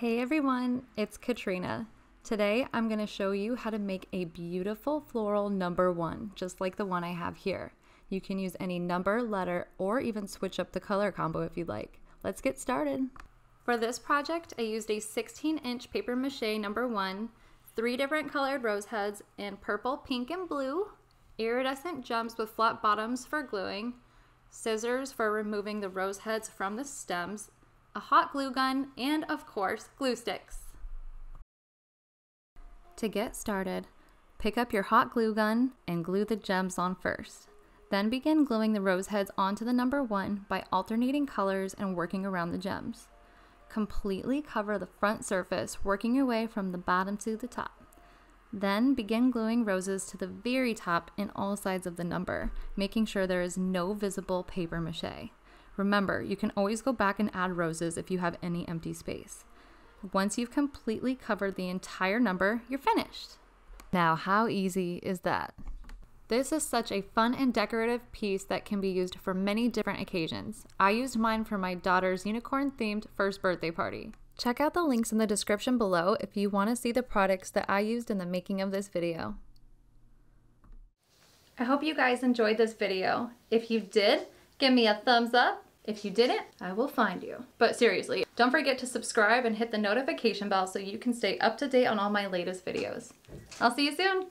Hey everyone, it's Katrina. Today I'm going to show you how to make a beautiful floral number one, just like the one I have here. You can use any number, letter, or even switch up the color combo if you'd like. Let's get started. For this project, I used a 16-inch papier-mâché number one, 3 different colored rose heads in purple, pink, and blue, iridescent gems with flat bottoms for gluing, scissors for removing the rose heads from the stems, a hot glue gun, and of course, glue sticks. To get started, pick up your hot glue gun and glue the gems on first. Then begin gluing the rose heads onto the number one by alternating colors and working around the gems. Completely cover the front surface, working your way from the bottom to the top. Then begin gluing roses to the very top and all sides of the number, making sure there is no visible papier-mâché. Remember, you can always go back and add roses if you have any empty space. Once you've completely covered the entire number, you're finished. Now, how easy is that? This is such a fun and decorative piece that can be used for many different occasions. I used mine for my daughter's unicorn-themed first birthday party. Check out the links in the description below if you want to see the products that I used in the making of this video. I hope you guys enjoyed this video. If you did, give me a thumbs up. If you didn't, I will find you. But seriously, don't forget to subscribe and hit the notification bell so you can stay up to date on all my latest videos. I'll see you soon.